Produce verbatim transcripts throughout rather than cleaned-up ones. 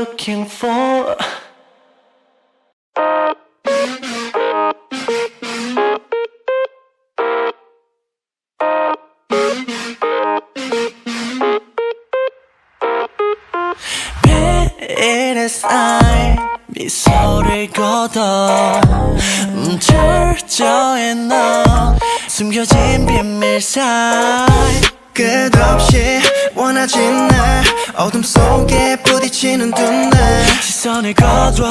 looking for. 미소를 걷어 움츠러져의 너 숨겨진 비밀 사이 끝없이 원하진 날 어둠 속에 부딪히는 두 날 시선을 거둬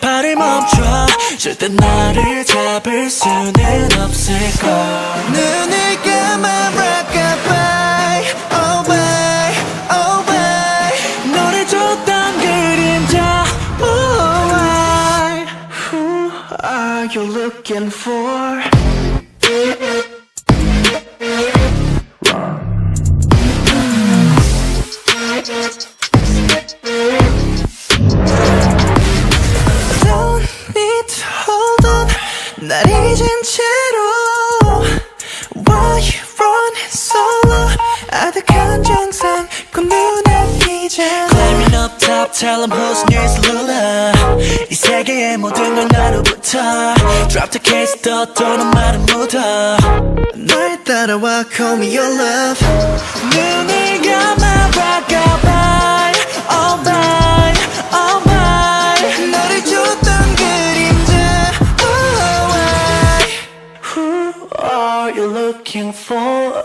발을 멈춰 절대 나를 잡을 수는 없을걸 눈을 감아 rock goodbye oh bye oh bye 너를 줬던 그림자 What are you looking for? Don't need to hold on 날 잊은 채로 Why you running solo? 아득한 정상 꽃눈에 이제 Climbing up top, tell them who's nearest Lula 이 세계의 모든 걸 나로부터 Drop the case, 더 떠난 말은 묻어 날 따라와, call me your love 눈을 감아, rock goodbye Oh bye, oh bye 너를 줬던 그림자 Oh why Who are you looking for?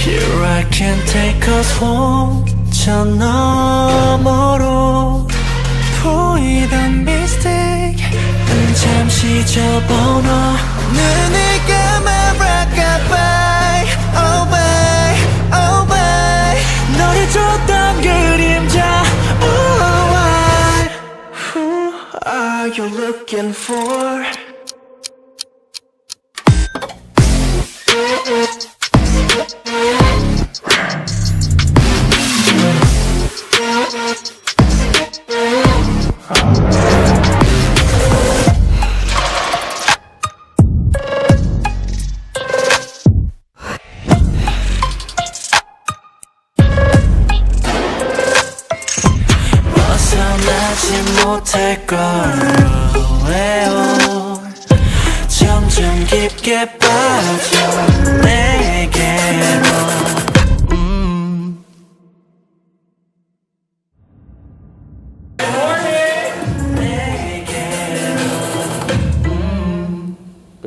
Here I can take us home 저 너머로 보이던 mistake 잠시 접어놔 눈을 감아 rock goodbye Oh bye, oh bye 너를 줬던 그림자 Oh why Who are you looking for?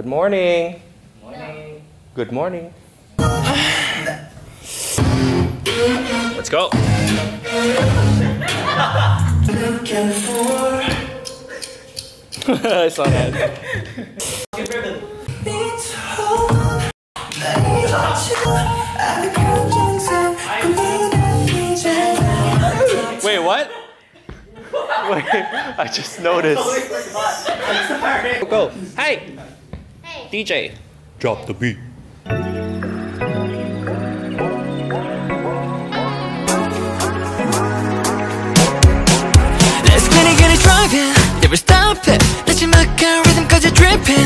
Morning. Morning. Good morning. Let's go. I saw that. Wait, what? Wait, I just noticed. I'm sorry. Go. Hey. D J, drop the beat. Let's get it, get it driving, never stop it. Let's make our rhythm 'cause it's dripping.